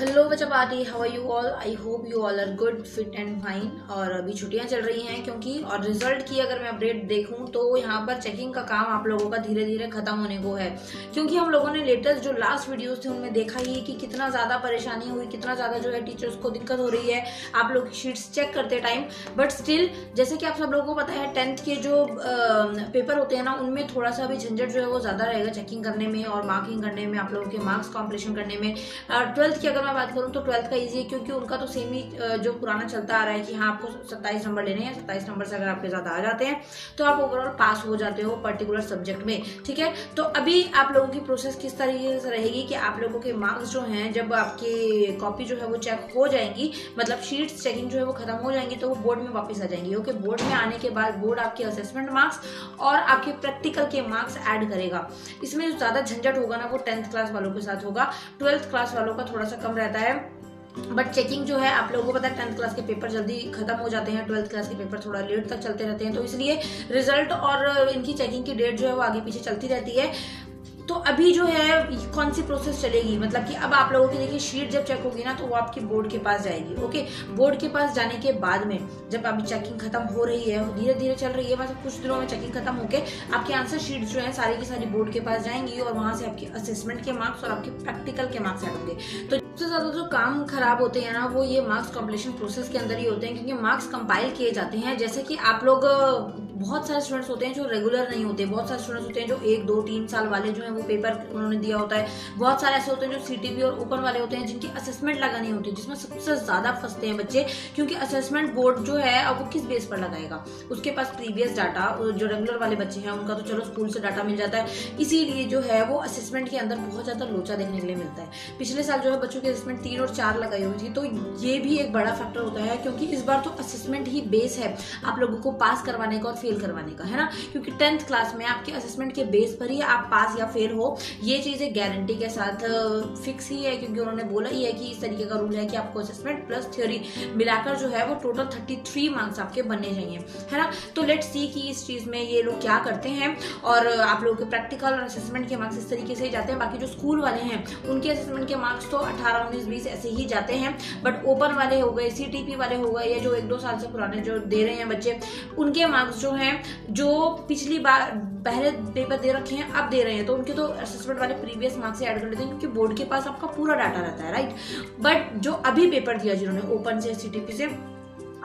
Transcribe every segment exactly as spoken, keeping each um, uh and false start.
Hello बच्चा party, how are you all. I hope you all are good, fit and fine. और अभी छुट्टियां चल रही हैं क्योंकि, और रिजल्ट की अगर मैं अपडेट देखूं तो यहाँ पर चेकिंग का काम आप लोगों का धीरे धीरे खत्म होने को है, क्योंकि हम लोगों ने लेटेस्ट जो लास्ट वीडियोस थे उनमें देखा ही है कि कितना ज़्यादा परेशानी हुई, कितना ज़्यादा जो है टीचर्स को दिक्कत हो रही है आप लोग की शीट्स चेक करते टाइम। बट स्टिल जैसे कि आप सब लोगों को पता है, टेंथ के जो पेपर होते हैं ना उनमें थोड़ा सा भी झंझट जो है वो ज़्यादा रहेगा चेकिंग करने में और मार्किंग करने में, आप लोगों के मार्क्स कॉम्पिटिशन करने में। और ट्वेल्थ की मैं बात करूं तो ट्वेल्थ का इजी है क्योंकि उनका तो सेम ही जो पुराना चलता आ रहा है कि हाँ आपको सत्ताईस नंबर लेने हैं, सत्ताईस नंबर से अगर आपके ज्यादा आ जाते हैं तो आप ओवरऑल पास हो जाते हो पर्टिकुलर सब्जेक्ट में, ठीक है। तो अभी आप लोगों की प्रोसेस किस तरीके से रहेगी कि आप लोगों के मार्क्स जो हैं जब आपकी कॉपी जो है वो चेक हो जाएंगी, मतलब शीट्स चेकिंग जो है वो खत्म हो जाएंगी तो वो बोर्ड में वापस आ जाएंगी। ओके, बोर्ड में आने के बाद बोर्ड आपके असेसमेंट मार्क्स और आपके प्रैक्टिकल के मार्क्स ऐड करेगा। इसमें जो ज्यादा झंझट होगा ना वो टेंथ क्लास वालों के साथ होगा, ट्वेल्थ क्लास वालों का थोड़ा सा कम रहता है। बट चेकिंग जो है आप लोगों को पता है टेंथ क्लास के पेपर जल्दी खत्म हो जाते हैं, ट्वेल्थ क्लास के पेपर थोड़ा लेट तक चलते रहते हैं, तो इसलिए रिजल्ट और इनकी चेकिंग की डेट जो है वो आगे पीछे चलती रहती है। तो अभी जो है कौन सी प्रोसेस चलेगी, मतलब कि अब आप लोगों की देखिए शीट जब चेक होगी ना तो वो आपकी बोर्ड के पास जाएगी। ओके, बोर्ड के पास जाने के बाद में जब अभी चेकिंग खत्म हो रही है, धीरे धीरे चल रही है, मतलब कुछ दिनों में चेकिंग खत्म होकर आपके आंसर शीट जो है सारी की सारी बोर्ड के पास जाएंगी और वहाँ से आपके असेसमेंट के मार्क्स और आपके प्रैक्टिकल के मार्क्स आएंगे। तो सबसे ज़्यादा जो काम खराब होते हैं ना वो ये मार्क्स कॉम्पिटिशन प्रोसेस के अंदर ही होते हैं, क्योंकि मार्क्स कंपाइल किए जाते हैं। जैसे कि आप लोग बहुत सारे स्टूडेंट्स होते हैं जो रेगुलर नहीं होते, बहुत सारे स्टूडेंट्स होते हैं जो एक दो तीन साल वाले जो है वो पेपर उन्होंने दिया होता है, बहुत सारे ऐसे होते हैं जो सीटीबी और ओपन वाले होते हैं जिनकी असेसमेंट लगा नहीं होती, जिसमें सबसे ज़्यादा फंसते हैं बच्चे, क्योंकि असेसमेंट बोर्ड जो है अब वो किस बेस पर लगाएगा, उसके पास प्रीवियस डाटा, जो रेगुलर वाले बच्चे हैं उनका तो चलो स्कूल से डाटा मिल जाता है, इसीलिए जो है वो असेसमेंट के अंदर बहुत ज़्यादा लोचा देखने के लिए मिलता है। पिछले साल जो है बच्चों की असेसमेंट तीन और चार लगाई हुई थी, तो ये भी एक बड़ा फैक्टर होता है, क्योंकि इस बार तो असेसमेंट ही बेस है आप लोगों को पास करवाने का और करवाने का, है ना, क्योंकि टेंथ क्लास में आपके असेसमेंट के बेस पर ही आप पास या फेल हो, ये चीजें गारंटी के साथ फिक्स ही है, क्योंकि उन्होंने बोला ही है कि इस तरीके का रूल है कि आपको असेसमेंट प्लस थ्योरी मिलाकर जो है वो टोटल तैंतीस मार्क्स आपके बनने चाहिए, है ना। तो लेट्स सी कि इस चीज में ये लोग क्या करते हैं और आप लोगों के प्रैक्टिकल और असेसमेंट के मार्क्स इस तरीके से ही जाते हैं। बाकी जो स्कूल वाले हैं उनके असेसमेंट के मार्क्स तो अठारह उन्नीस बीस ऐसे ही जाते हैं, बट ओपन वाले हो गए, सीटीपी वाले हो गए, या जो एक दो साल से पुराने जो दे रहे हैं बच्चे, उनके मार्क्स जो हैं जो पिछली बार पहले पेपर दे रखे हैं अब दे रहे हैं तो उनके तो असेसमेंट वाले प्रीवियस मार्क्स से ऐड कर लेते हैं, क्योंकि बोर्ड के पास आपका पूरा डाटा रहता है, राइट। बट जो अभी पेपर दिया जिन्होंने ओपन से, सीटीपी से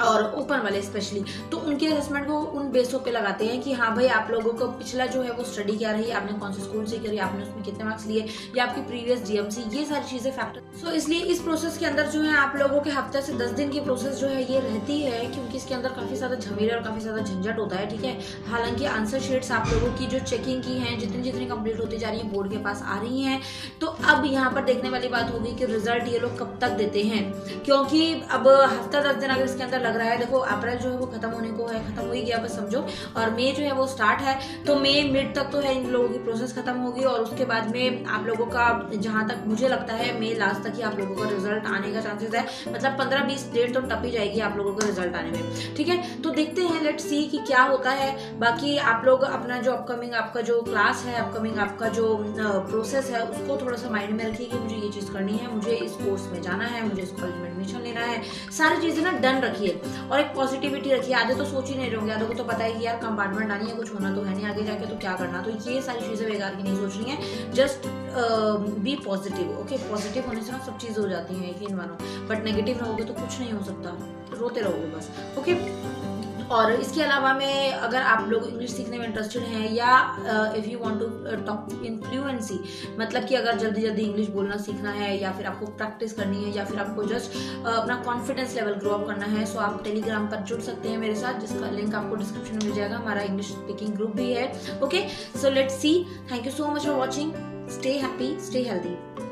और ओपन वाले स्पेशली, तो उनके असेसमेंट को उन बेसों पे लगाते हैं कि हाँ भाई आप लोगों को पिछला जो है वो स्टडी क्या रही, आपने कौन से स्कूल से करी, आपने उसमें कितने मार्क्स लिए, या आपकी प्रीवियस डीएमसी, ये सारी चीजें फैक्टर। सो इसलिए इस प्रोसेस के अंदर जो है आप लोगों के हफ्ते से दस दिन की प्रोसेस जो है ये रहती है, क्योंकि इसके अंदर काफी ज्यादा झमेले और काफी ज्यादा झंझट होता है, ठीक है। हालांकि आंसर शीट्स आप लोगों की जो चेकिंग की है जितनी जितनी कंप्लीट होती जा रही है बोर्ड के पास आ रही है, तो अब यहाँ पर देखने वाली बात होगी कि रिजल्ट ये लोग कब तक देते हैं, क्योंकि अब हफ्ता दस दिन अगर इसके अंदर लग रहा है, देखो अप्रैल जो है वो खत्म होने को है, खत्म हो ही गया बस समझो, और मई जो है वो स्टार्ट है, तो मई मिड तक तो है इन लोगों की प्रोसेस खत्म होगी और उसके बाद में आप लोगों का जहां तक मुझे लगता है मई लास्ट तक ही आप लोगों का रिजल्ट आने का चांसेस है, मतलब पंद्रह बीस डेट तो टप ही जाएगी आप लोगों का रिजल्ट आने में, ठीक है। तो देखते हैं, लेट्स सी कि क्या होता है। बाकी आप लोग अपना जो अपकमिंग आपका जो क्लास है, अपकमिंग आपका जो प्रोसेस है, उसको थोड़ा सा माइंड में रखिए कि मुझे ये चीज करनी है, मुझे इस कोर्स में जाना है, मुझे इस कॉलेज में एडमिशन लेना है, सारी चीजें ना डन रखिए और एक पॉजिटिविटी रखिए। आधे तो सोच ही नहीं रहे होंगे, आधे को तो पता है कि यार कंपार्टमेंट आनी है, कुछ होना तो है नहीं आगे जाके, तो क्या करना, तो ये सारी चीजें बेकार की नहीं सोचनी है, just be positive. Okay, positive होने से ना सब चीजें हो जाती हैं, यकीन मानो, बट नेगेटिव रहोगे तो कुछ नहीं हो सकता, रोते रहोगे बस। Okay okay? और इसके अलावा में अगर आप लोग इंग्लिश सीखने में इंटरेस्टेड हैं या if you want to talk in fluency, मतलब कि अगर जल्दी जल्दी इंग्लिश बोलना सीखना है या फिर आपको प्रैक्टिस करनी है या फिर आपको जस्ट uh, अपना कॉन्फिडेंस लेवल ग्रो अप करना है, सो आप टेलीग्राम पर जुड़ सकते हैं मेरे साथ, जिसका लिंक आपको डिस्क्रिप्शन में मिल जाएगा। हमारा इंग्लिश स्पीकिंग ग्रुप भी है। Okay, so let's see. Thank you so much for watching. Stay happy, stay healthy.